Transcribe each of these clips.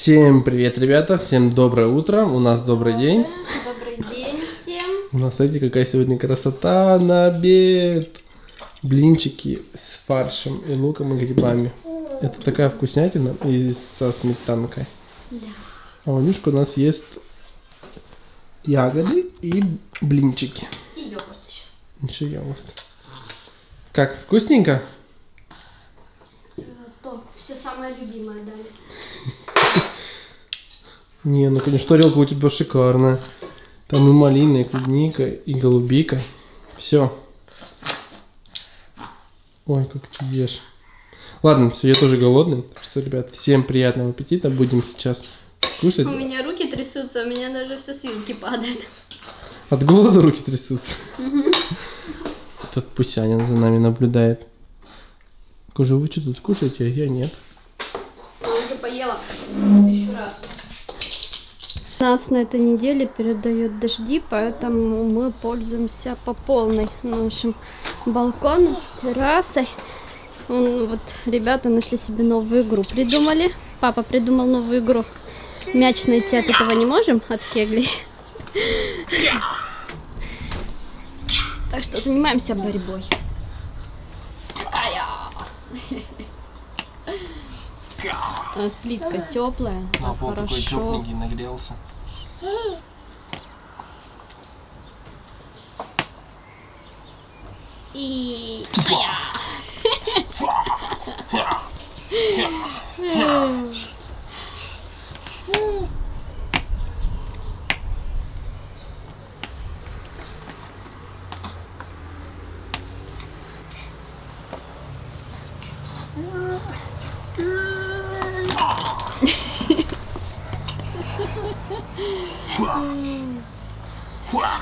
Всем привет, ребята, всем доброе утро, у нас добрый день. Добрый день всем. У нас, смотрите, какая сегодня красота на обед. Блинчики с фаршем и луком и грибами. Это такая вкуснятина и со сметанкой. Да. А Ванюшка у нас ест ягоды и блинчики. И йогурт еще. Еще йогурт. Как, вкусненько? То, все самое любимое дали. Не, ну конечно, тарелка у тебя шикарная. Там и малина, и клубника, и голубика. Все. Ой, как ты ешь. Ладно, все, я тоже голодный. Так что, ребят, всем приятного аппетита. Будем сейчас кушать. У меня руки трясутся, у меня даже все с вилки падает. От голода руки трясутся. Тут Пусянин за нами наблюдает. Кожа, вы что тут кушаете, а я нет. Я уже поела. Еще раз. Нас на этой неделе передают дожди, поэтому мы пользуемся по полной. Ну, в общем, балкон, террасой. Вот ребята нашли себе новую игру, придумали. Папа придумал новую игру. Мяч найти от этого не можем, от кеглей. Так что занимаемся борьбой. У нас плитка теплая, а пол такой тепленький, нагрелся. И...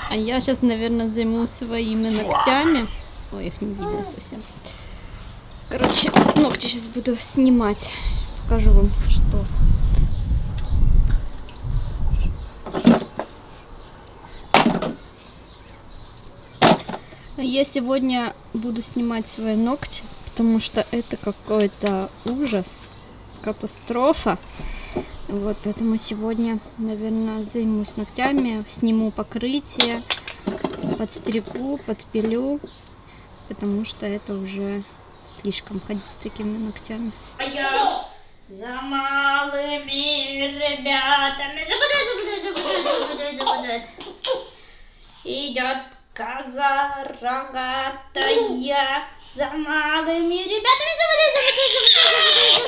А я сейчас, наверное, займусь своими ногтями. Ой, их не видно совсем. Короче, ногти сейчас буду снимать. Сейчас покажу вам, что. Я сегодня буду снимать свои ногти, потому что это какой-то ужас, катастрофа. Вот, поэтому сегодня, наверное, займусь ногтями, сниму покрытие, подстригу, подпилю, потому что это уже слишком ходить с такими ногтями. А я за малыми ребятами идет коза рогатая, за малыми ребятами идет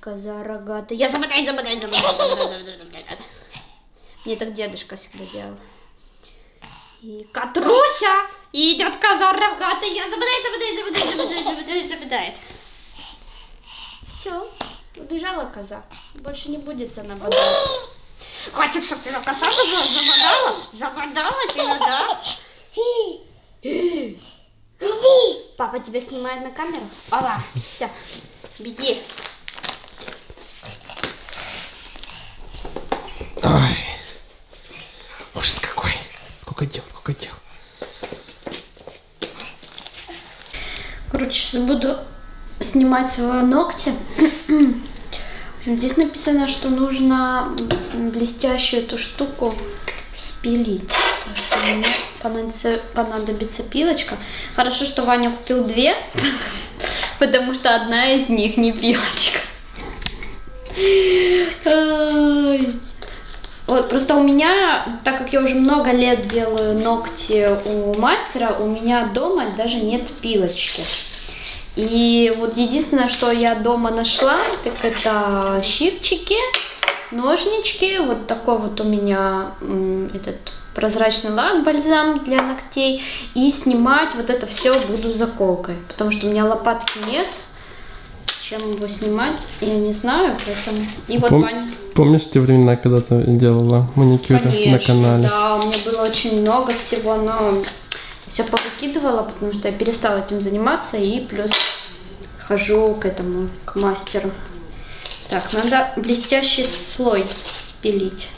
коза рогатая. Я замотаю. Мне так дедушка всегда делал. И Катруся идет коза рогатая. Я замотаю. Все, убежала коза. Больше не будет она бодаться. Хватит, чтобы ты на коса забодала. Забодала тебя, да? Иди! Папа тебя снимает на камеру. Опа, все, беги. Ой, ужас какой. Сколько дел, сколько дел. Короче, сейчас буду снимать свои ногти. Здесь написано, что нужно блестящую эту штуку спилить. Потому что мне понадобится пилочка. Хорошо, что Ваня купил две, потому что одна из них не пилочка. Вот, просто у меня, так как я уже много лет делаю ногти у мастера, у меня дома даже нет пилочки. И вот единственное, что я дома нашла, так это щипчики, ножнички, вот такой вот у меня этот прозрачный лак, бальзам для ногтей, и снимать вот это все буду заколкой, потому что у меня лопатки нет, чем его снимать, я не знаю, поэтому... И вот Ваня... Помнишь те времена, когда ты делала маникюры на канале? Да, у меня было очень много всего, но все повыкидывала, потому что я перестала этим заниматься, и плюс хожу к этому, к мастеру. Так, надо блестящий слой спилить.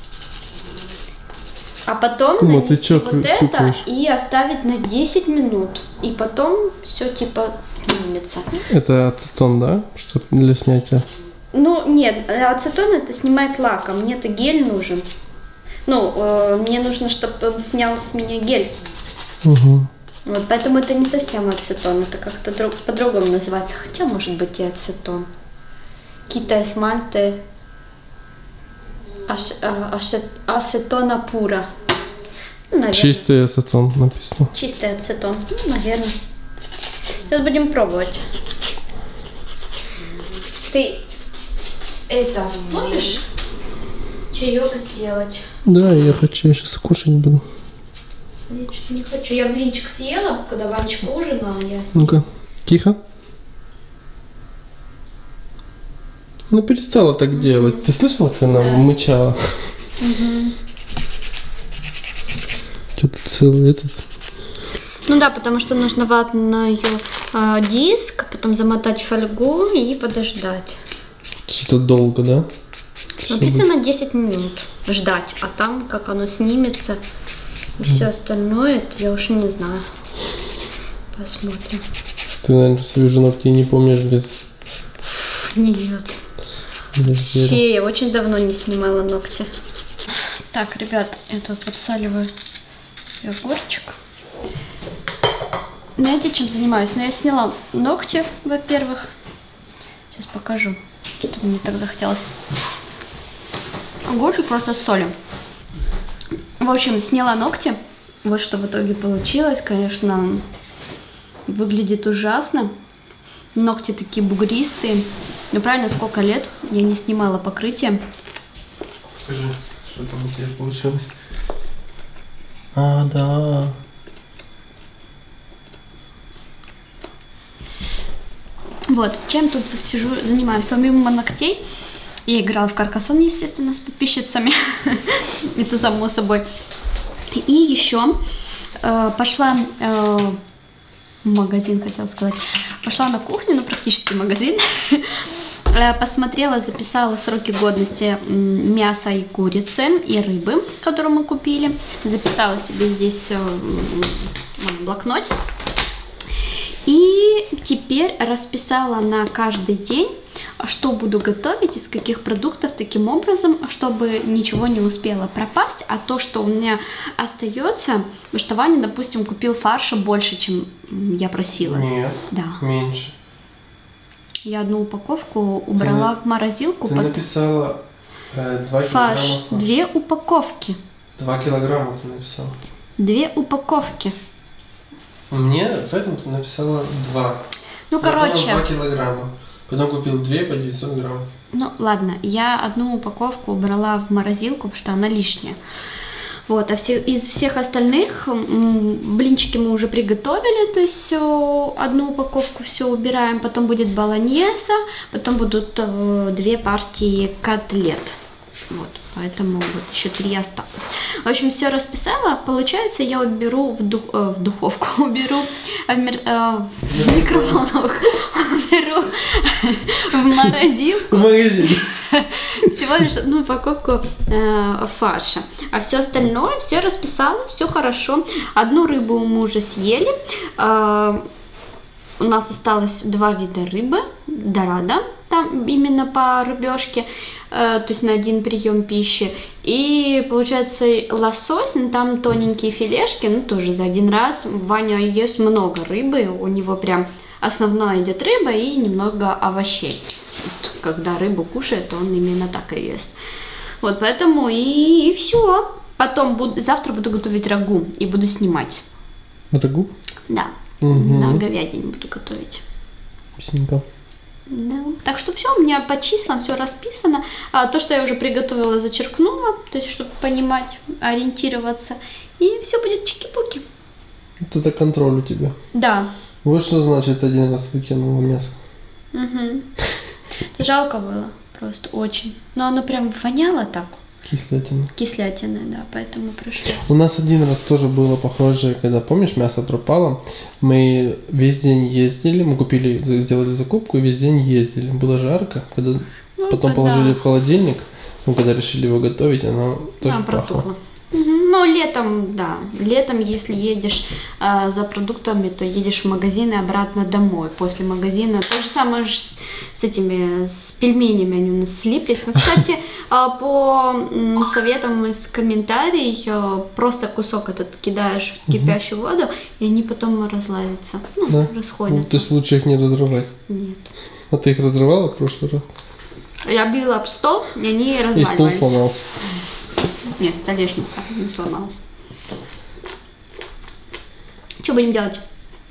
А потом Кума, нанести вот это тупаешь. И оставить на 10 минут. И потом все типа снимется. Это ацетон, да? Что для снятия? Ну нет, ацетон это снимает лаком. Мне-то гель нужен. Ну, мне нужно, чтобы он снял с меня гель. Угу. Вот, поэтому это не совсем ацетон. Это как-то по-другому называется. Хотя может быть и ацетон. Какие-то эсмальты. Ацетона пура. Ну, чистый ацетон написано. Чистый ацетон, ну, наверное. Сейчас будем пробовать. Ты это можешь чаек сделать? Да, я хочу, я сейчас кушать буду. Я что-то не хочу. Я блинчик съела, когда Ванечка ужинала, я съела. Ну-ка, тихо. Она перестала так делать. Ты слышала, как она мычала? Что-то целый этот. Ну да, потому что нужно ватный диск, потом замотать фольгу и подождать. Что-то долго, да? Написано 10 минут ждать, а там как оно снимется и все остальное, это я уж не знаю. Посмотрим. Ты, наверное, свою жену ты не помнишь без... Нет. Вообще, я очень давно не снимала ногти. Так, ребят, я тут подсаливаю огурчик. Знаете, чем занимаюсь? Но я сняла ногти, во-первых. Сейчас покажу, что мне так захотелось. Огурчик просто с солью. В общем, сняла ногти. Вот что в итоге получилось. Конечно, выглядит ужасно. Ногти такие бугристые. Ну правильно, сколько лет я не снимала покрытие. Скажи, что там у тебя получилось? А, да. Вот, чем тут сижу, занимаюсь? Помимо ногтей, я играла в Каркасон, естественно, с подписчицами. Это само собой. И еще пошла в магазин, хотела сказать. Пошла на кухню, ну практически магазин. Посмотрела, записала сроки годности мяса и курицы, и рыбы, которую мы купили. Записала себе здесь блокнот. И теперь расписала на каждый день, что буду готовить, из каких продуктов, таким образом, чтобы ничего не успело пропасть. А то, что у меня остается, потому что Ваня, допустим, купил фарша больше, чем я просила. Нет, да. Меньше. Я одну упаковку убрала в морозилку. Ты написала 2 килограмма. Фарш, 2 упаковки. 2 килограмма ты написала. 2 упаковки. Мне в этом ты написала 2. Ну, короче. 2 килограмма. Потом купил 2 по 900 грамм. Ну, ладно. Я одну упаковку убрала в морозилку, потому что она лишняя. Вот. А все, из всех остальных блинчики мы уже приготовили. То есть одну упаковку все убираем. Потом будет болоньеса. Потом будут 2 партии котлет. Вот. Поэтому вот еще 3 осталось. В общем, все расписала. Получается, я уберу в духовку, уберу в микроволновку, уберу в морозилку. Всего лишь одну упаковку фарша. А все остальное, все расписала, все хорошо. Одну рыбу мы уже съели. У нас осталось 2 вида рыбы. Дорадо, там именно по рыбешке, то есть на один прием пищи. И получается лосось, ну, там тоненькие филешки, ну тоже за один раз. Ваня ест много рыбы, у него прям основное идет рыба и немного овощей. Вот, когда рыбу кушает, он именно так и ест. Вот поэтому и все. Потом завтра буду готовить рагу и буду снимать. Рагу? Да. Угу. На говядине буду готовить. Вкусненько. Да. Так что все, у меня по числам все расписано. То, что я уже приготовила, зачеркнула, то есть, чтобы понимать, ориентироваться. И все будет чики-пуки. Вот это контроль у тебя. Да. Вот что значит один раз выкинула мясо. Угу. Жалко было, просто очень. Но оно прям воняло так. Кислятина. Кислятина, да, поэтому пришлось. У нас один раз тоже было похоже, когда, помнишь, мясо пропало. Мы весь день ездили, мы купили, сделали закупку и весь день ездили. Было жарко, когда ну, потом положили в холодильник, ну, когда решили его готовить, оно тоже пахло. Протухло. Угу. Но летом, да, летом, если едешь за продуктами, то едешь в магазин и обратно домой после магазина. То же самое с этими, с пельменями, они у нас слиплись. Но, кстати, по советам из комментариев, просто кусок этот кидаешь в кипящую воду, и они потом разлазятся, ну, да? Расходятся. То есть лучше их не разрывать? Нет. А ты их разрывала в прошлый раз? Я била об стол, и они разваливались. И стол сломался. Нет, столешница не сломалась. Что будем делать?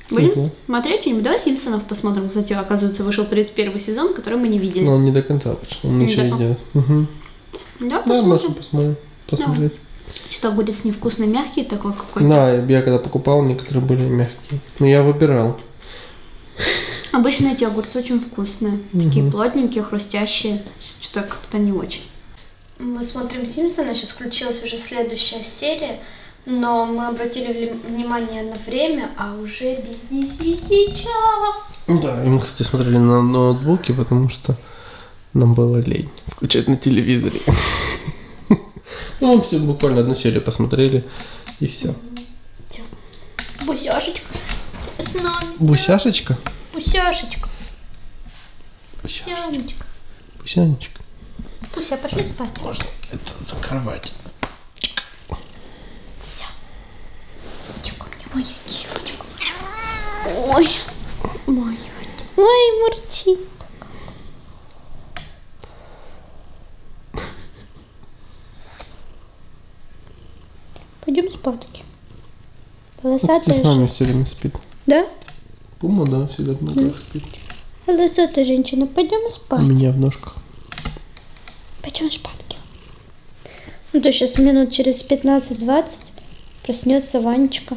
Будем смотреть что-нибудь? Давай Симпсонов посмотрим. Кстати, оказывается, вышел 31 сезон, который мы не видели. Но он не до конца почти, он ничего не делает. Угу. Да, посмотрим. Да, посмотрим. Что будет с невкусным, мягкий такой какой-то? Да, я когда покупал, некоторые были мягкие. Но я выбирал. Обычно эти огурцы очень вкусные. Такие плотненькие, хрустящие. Что-то как-то не очень. Мы смотрим Симпсона, сейчас включилась уже следующая серия, но мы обратили внимание на время, а уже без 10 час. Да, и мы, кстати, смотрели на ноутбуке, потому что нам было лень включать на телевизоре. Ну, все буквально одну серию посмотрели, и все. Бусяшечка с нами. Бусяшечка? Бусяшечка. Бусянечка. Бусянечка. Пуся, пошли спать. Можно это закрывать. Все. Чука, мне мою девочку. Ой. Мою. Ой, мурчит. Пойдем спать. Полосатая. С нами все время спит. Да? Пума, да, всегда в ногах спит. Полосатая женщина, пойдем спать. У меня в ножках. Пойдем шпатки. Ну то сейчас минут через 15-20 проснется Ванечка.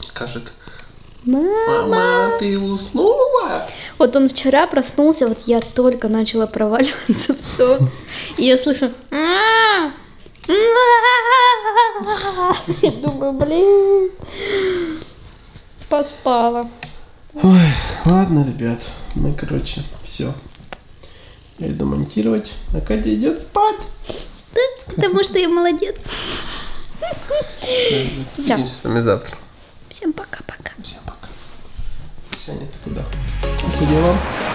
Скажет: мама, ты уснула? Вот он вчера проснулся, вот я только начала проваливаться в сон. И я слышу: я думаю, блин, поспала. Ой, ладно, ребят, мы, короче, все. Я иду монтировать, а Катя идет спать. Да, потому что я молодец. Увидимся с вами завтра. Всем пока-пока. Всем пока. Сяня, ты куда? По делам.